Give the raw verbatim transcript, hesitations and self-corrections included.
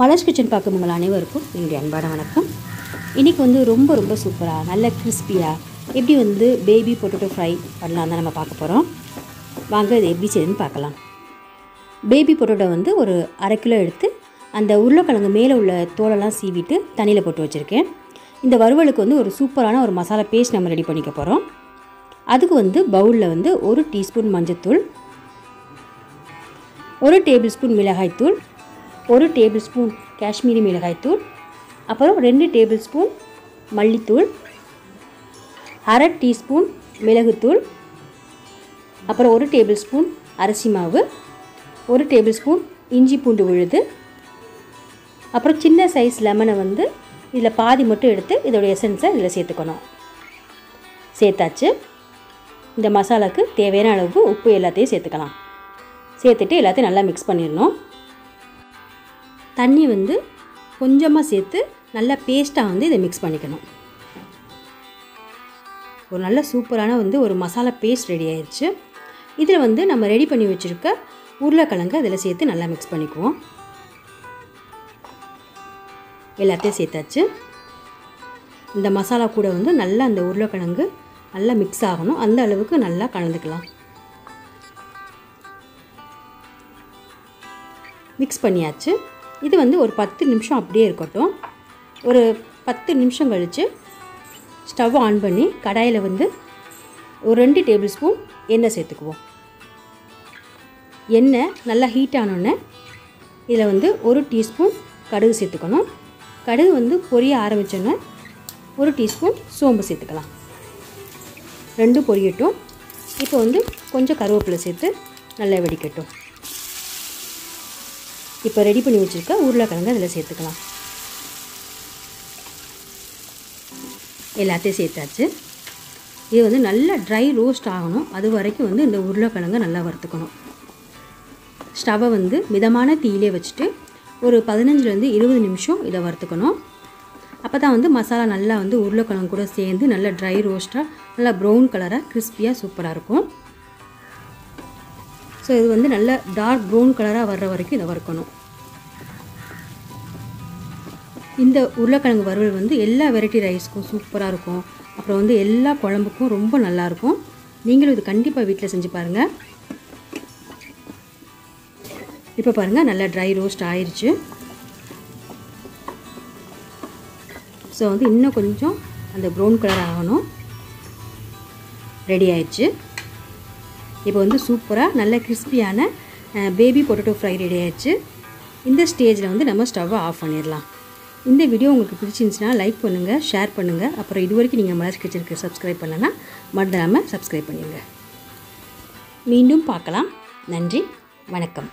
Malar's kitchen பார்க்கும் உங்கள் அனைவருக்கும் என்னுடைய அன்பான வணக்கம். இன்றைக்கி வந்து ரொம்ப ரொம்ப சூப்பராக நல்ல கிறிஸ்பியாக எப்படி வந்து பேபி பொட்டேட்டோ ஃப்ரை பண்ணலாம் தான் நம்ம பார்க்க போகிறோம். வாங்க இது எப்படி செய்யுதுன்னு பார்க்கலாம். பேபி பொட்டேட்டோ வந்து ஒரு அரை கிலோ எடுத்து அந்த உருளைக்கிழங்கு மேலே உள்ள தோலெல்லாம் சீவிட்டு தண்ணியில் போட்டு வச்சுருக்கேன். இந்த வறுவலுக்கு வந்து ஒரு சூப்பரான ஒரு மசாலா பேஸ்ட் நம்ம ரெடி பண்ணிக்க போகிறோம். அதுக்கு வந்து பவுலில் வந்து ஒரு டீஸ்பூன் மஞ்சத்தூள், ஒரு டேபிள் ஸ்பூன் மிளகாய்த்தூள், ஒரு டேபிள் ஸ்பூன் காஷ்மீரி மிளகாய்த்தூள், அப்புறம் ரெண்டு டேபிள் ஸ்பூன் மல்லித்தூள், அரை டீஸ்பூன் மிளகுத்தூள், அப்புறம் ஒரு டேபிள் ஸ்பூன் அரிசி மாவு, ஒரு டேபிள் ஸ்பூன் இஞ்சி பூண்டு விழுது, அப்புறம் சின்ன சைஸ் லெமனை வந்து இதில் பாதி மட்டும் எடுத்து இதோடைய எசன்ஸை இதில் சேர்த்துக்கணும். சேர்த்தாச்சு. இந்த மசாலாவுக்கு தேவையான அளவு உப்பு எல்லாத்தையும் சேர்த்துக்கலாம். சேர்த்துட்டு எல்லாத்தையும் நல்லா மிக்ஸ் பண்ணிடணும். தண்ணி வந்து கொஞ்சமாக சேர்த்து நல்லா பேஸ்ட்டாக வந்து இதை மிக்ஸ் பண்ணிக்கணும். ஒரு நல்ல சூப்பரான வந்து ஒரு மசாலா பேஸ்ட் ரெடி ஆயிடுச்சு. இதில் வந்து நம்ம ரெடி பண்ணி வச்சுருக்க உருளைக்கிழங்கு அதில் சேர்த்து நல்லா மிக்ஸ் பண்ணிக்குவோம். எல்லாத்தையும் சேர்த்தாச்சு. இந்த மசாலா கூட வந்து நல்லா அந்த உருளைக்கிழங்கு நல்லா மிக்ஸ் ஆகணும், அந்த அளவுக்கு நல்லா கலந்துக்கலாம். மிக்ஸ் பண்ணியாச்சு. இது வந்து ஒரு பத்து நிமிஷம் அப்படியே இருக்கட்டும். ஒரு பத்து நிமிஷம் கழித்து ஸ்டவ் ஆன் பண்ணி கடாயில் வந்து ஒரு ரெண்டு டேபிள் ஸ்பூன் எண்ணெய் சேர்த்துக்குவோம். எண்ணெய் நல்லா ஹீட் ஆனோடனே இதில் வந்து ஒரு டீஸ்பூன் கடுகு சேர்த்துக்கணும். கடுகு வந்து பொரிய ஆரம்பித்தோன்னே ஒரு டீஸ்பூன் சோம்பு சேர்த்துக்கலாம். ரெண்டு பொரியட்டும். இப்போ வந்து கொஞ்சம் கருவேப்பிலை சேர்த்து நல்லா வெடிக்கட்டும். இப்போ ரெடி பண்ணி வச்சுருக்க உருளைக்கிழங்கு அதில் சேர்த்துக்கலாம். எல்லாத்தையும் சேர்த்தாச்சு. இது வந்து நல்லா ட்ரை ரோஸ்ட் ஆகணும். அது வரைக்கும் வந்து இந்த உருளைக்கிழங்கை நல்லா வறுத்துக்கணும். ஸ்டவ்வை வந்து மிதமான தீயிலே வச்சுட்டு ஒரு பதினஞ்சுலேருந்து இருபது நிமிஷம் இதை வறுத்துக்கணும். அப்போ தான் வந்து மசாலா நல்லா வந்து உருளைக்கிழங்கு கூட சேர்ந்து நல்லா ட்ரை ரோஸ்ட்டாக நல்லா ப்ரௌன் கலராக கிறிஸ்பியாக சூப்பராக இருக்கும். ஸோ இது வந்து நல்ல டார்க் ப்ரௌன் கலராக வர்ற வரைக்கும் இதை வறுக்கணும். இந்த உருளைக்கிழங்கு வறுவல் வந்து எல்லா வெரைட்டி ரைஸ்க்கும் சூப்பராக இருக்கும். அப்புறம் வந்து எல்லா குழம்புக்கும் ரொம்ப நல்லாயிருக்கும். நீங்களும் இது கண்டிப்பாக வீட்டில் செஞ்சு பாருங்கள். இப்போ பாருங்கள் நல்லா ட்ரை ரோஸ்ட் ஆயிடுச்சு. ஸோ வந்து இன்னும் கொஞ்சம் அந்த ப்ரௌன் கலர் ஆகணும். ரெடி ஆயிடுச்சு. இப்போ வந்து சூப்பராக நல்ல கிறிஸ்பியான பேபி பொட்டேட்டோ ஃப்ரை ரெடி ஆயிடுச்சு. இந்த ஸ்டேஜில் வந்து நம்ம ஸ்டவ்வை ஆஃப் பண்ணிடலாம். இந்த வீடியோ உங்களுக்கு பிடிச்சிருந்துச்சுன்னா லைக் பண்ணுங்கள், ஷேர் பண்ணுங்கள். அப்புறம் இது வரைக்கும் நீங்கள் மலர்ஸ் கிச்சனுக்கு சப்ஸ்கிரைப் பண்ணலன்னா மறந்துடாமல் சப்ஸ்கிரைப் பண்ணிடுங்க. மீண்டும் பார்க்கலாம். நன்றி, வணக்கம்.